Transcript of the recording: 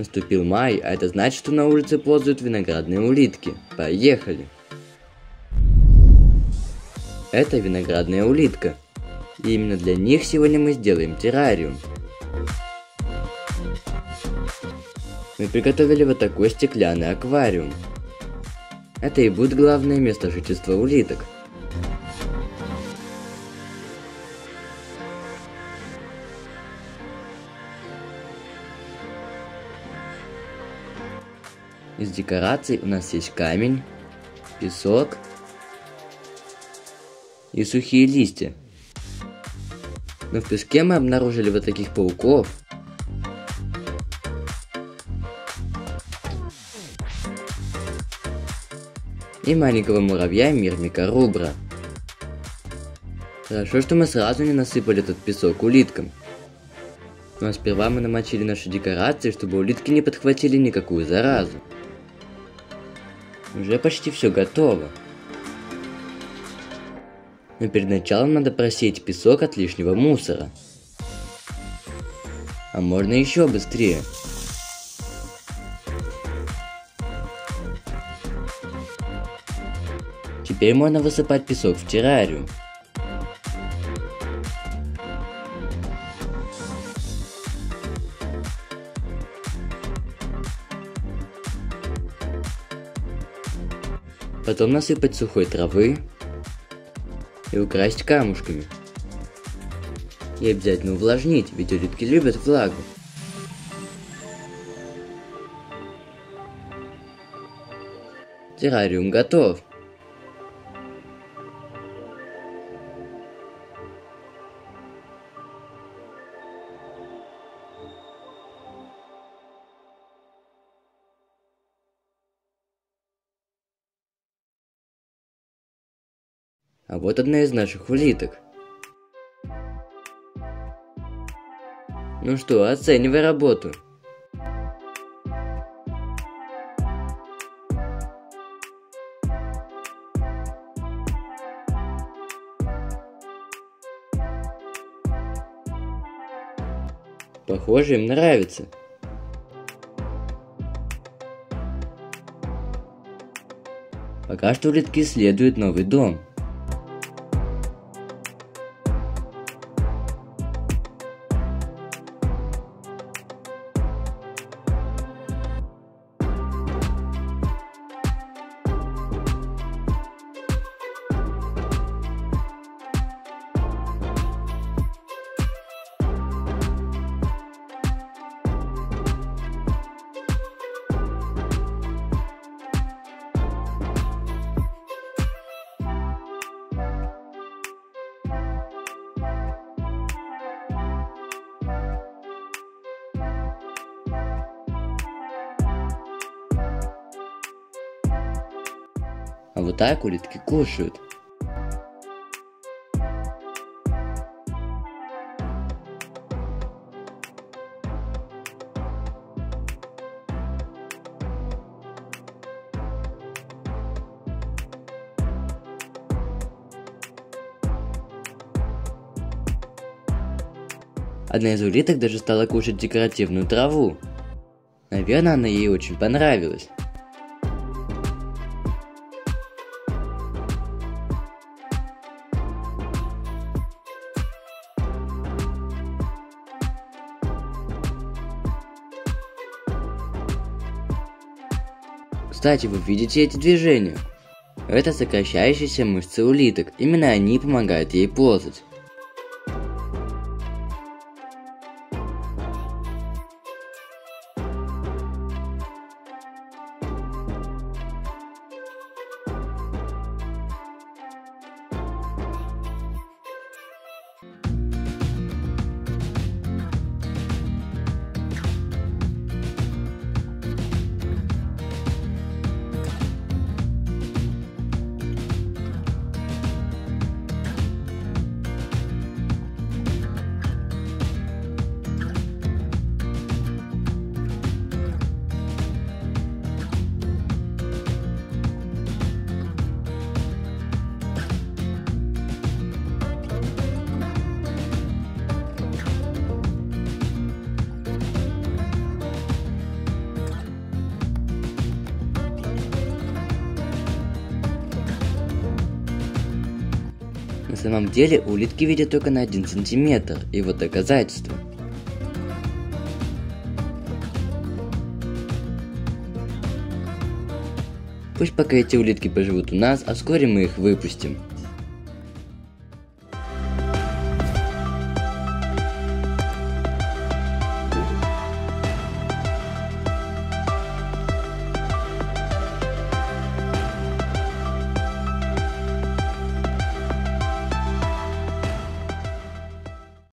Наступил май, а это значит, что на улице ползают виноградные улитки. Поехали! Это виноградная улитка. И именно для них сегодня мы сделаем террариум. Мы приготовили вот такой стеклянный аквариум. Это и будет главное место жительства улиток. Из декораций у нас есть камень, песок и сухие листья. Но в песке мы обнаружили вот таких пауков. И маленького муравья Мирмика Рубра. Хорошо, что мы сразу не насыпали этот песок улиткам. Но сперва мы намочили наши декорации, чтобы улитки не подхватили никакую заразу. Уже почти все готово. Но перед началом надо просеять песок от лишнего мусора. А можно еще быстрее. Теперь можно высыпать песок в террариум. Потом насыпать сухой травы и украсть камушками. И обязательно увлажнить, ведь улитки любят влагу. Террариум готов. А вот одна из наших улиток. Ну что, оценивай работу. Похоже, им нравится. Пока что улитки исследуют новый дом. А вот так улитки кушают. Одна из улиток даже стала кушать декоративную траву. Наверное, она ей очень понравилась. Кстати, вы видите эти движения? Это сокращающиеся мышцы улиток, именно они помогают ей ползать. самом деле улитки видят только на 1 сантиметр, и вот доказательство. Пусть пока эти улитки поживут у нас, а вскоре мы их выпустим.